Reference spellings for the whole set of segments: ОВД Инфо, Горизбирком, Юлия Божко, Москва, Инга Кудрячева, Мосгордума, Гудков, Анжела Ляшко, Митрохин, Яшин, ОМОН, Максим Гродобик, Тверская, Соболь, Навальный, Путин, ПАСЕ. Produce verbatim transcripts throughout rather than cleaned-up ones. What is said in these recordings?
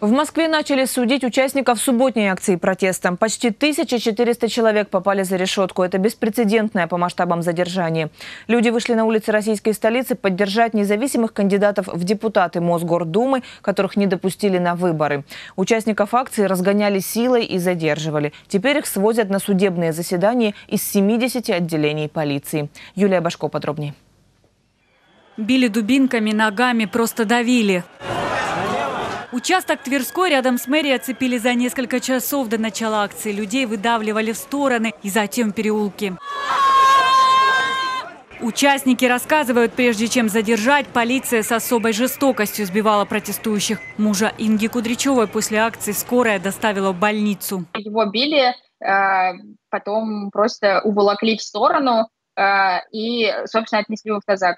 В Москве начали судить участников субботней акции протеста. Почти тысяча четыреста человек попали за решетку. Это беспрецедентное по масштабам задержание. Люди вышли на улицы российской столицы поддержать независимых кандидатов в депутаты Мосгордумы, которых не допустили на выборы. Участников акции разгоняли силой и задерживали. Теперь их свозят на судебные заседания из семидесяти отделений полиции. Юлия Божко подробнее. Били дубинками, ногами, просто давили. Участок Тверской рядом с мэрией оцепили за несколько часов до начала акции. Людей выдавливали в стороны и затем в переулки. Участники рассказывают, прежде чем задержать, полиция с особой жестокостью сбивала протестующих. Мужа Инги Кудрячевой после акции скорая доставила в больницу. Его били, потом просто уволокли в сторону и, собственно, отнесли в автозак.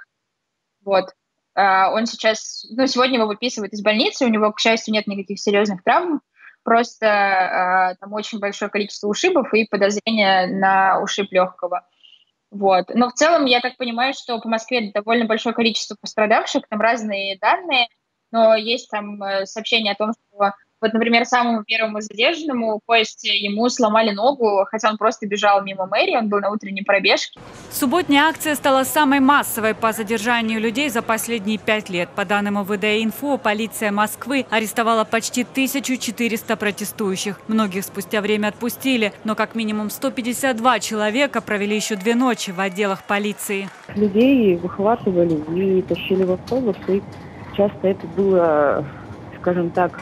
Вот. Он сейчас, ну, сегодня его выписывают из больницы, у него, к счастью, нет никаких серьезных травм, просто э, там очень большое количество ушибов и подозрения на ушиб легкого. Вот. Но в целом, я так понимаю, что по Москве довольно большое количество пострадавших, там разные данные, но есть там сообщение о том, что, вот, например, самому первому задержанному, Косте, ему сломали ногу, хотя он просто бежал мимо мэрии, он был на утренней пробежке. Субботняя акция стала самой массовой по задержанию людей за последние пять лет. По данным ОВД Инфо, полиция Москвы арестовала почти тысячу четыреста протестующих. Многих спустя время отпустили, но как минимум сто пятьдесят два человека провели еще две ночи в отделах полиции. Людей выхватывали и тащили в автобус, и часто это было, скажем так,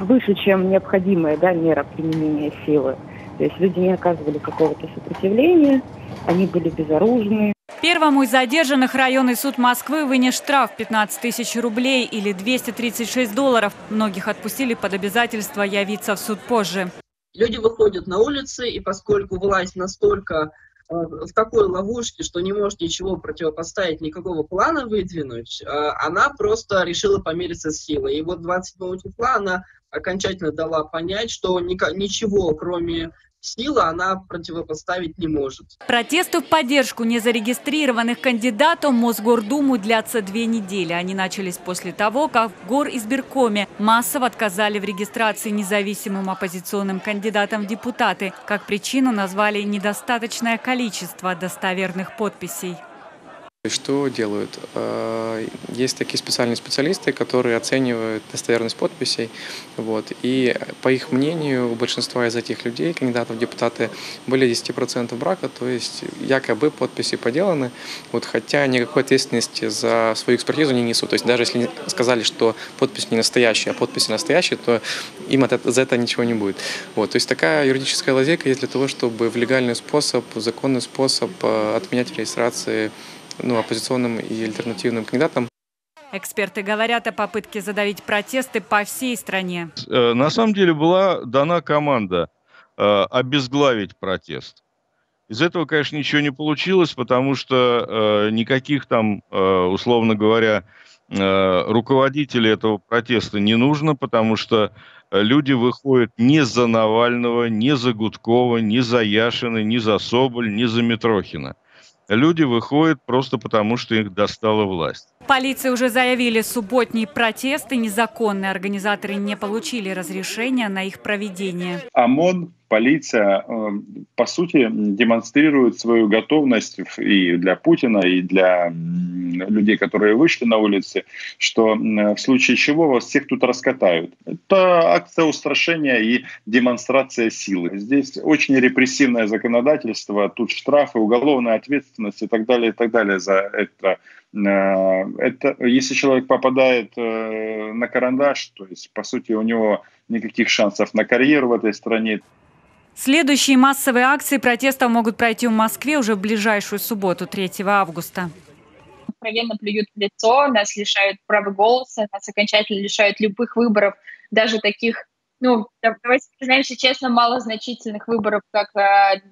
выше, чем необходимая, да, мера применения силы. То есть люди не оказывали какого-то сопротивления, они были безоружны. Первому из задержанных районный суд Москвы вынес штраф пятнадцать тысяч рублей или двести тридцать шесть долларов. Многих отпустили под обязательство явиться в суд позже. Люди выходят на улицы, и поскольку власть настолько в такой ловушке, что не может ничего противопоставить, никакого плана выдвинуть, она просто решила помириться с силой. И вот двадцать седьмого числа она окончательно дала понять, что ничего, кроме силы, она противопоставить не может. Протесты в поддержку незарегистрированных кандидатов в Мосгордуму длятся две недели. Они начались после того, как в Горизбиркоме массово отказали в регистрации независимым оппозиционным кандидатам в депутаты. Как причину назвали недостаточное количество достоверных подписей. Что делают? Есть такие специальные специалисты, которые оценивают достоверность подписей. Вот, и по их мнению, у большинства из этих людей, кандидатов в депутаты, более десяти процентов брака, то есть якобы подписи подделаны, вот, хотя никакой ответственности за свою экспертизу не несут. То есть даже если сказали, что подпись не настоящая, а подписи настоящие, то им от, за это ничего не будет. Вот, то есть такая юридическая лазейка есть для того, чтобы в легальный способ, в законный способ отменять регистрации, ну, оппозиционным и альтернативным кандидатам. Эксперты говорят о попытке задавить протесты по всей стране. На самом деле была дана команда обезглавить протест. Из этого, конечно, ничего не получилось, потому что никаких там, условно говоря, руководителей этого протеста не нужно, потому что люди выходят не за Навального, не за Гудкова, не за Яшина, не за Соболь, не за Митрохина. Люди выходят просто потому, что их достала власть. Полиция уже заявили, субботние протесты незаконные. Организаторы не получили разрешения на их проведение. ОМОН, полиция, по сути, демонстрирует свою готовность и для Путина, и для людей, которые вышли на улицы, что в случае чего вас всех тут раскатают. Это акция устрашения и демонстрация силы. Здесь очень репрессивное законодательство, тут штрафы, уголовная ответственность и так далее, и так далее за это. Это, если человек попадает на карандаш, то есть, по сути, у него никаких шансов на карьеру в этой стране. Следующие массовые акции протестов могут пройти в Москве уже в ближайшую субботу, третьего августа. Откровенно плюют в лицо, нас лишают права голоса, нас окончательно лишают любых выборов, даже таких, ну, давайте признаемся честно, малозначительных выборов, как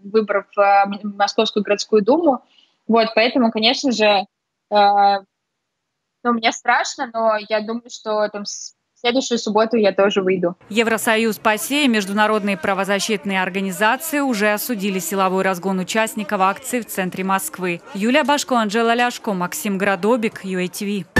выборов в Московскую городскую думу. Вот, поэтому, конечно же, ну, мне страшно, но я думаю, что там в следующую субботу я тоже выйду. Евросоюз, ПАСЕ и международные правозащитные организации уже осудили силовой разгон участников акции в центре Москвы. Юлия Божко, Анжела Ляшко, Максим Гродобик, ю эй ти ви.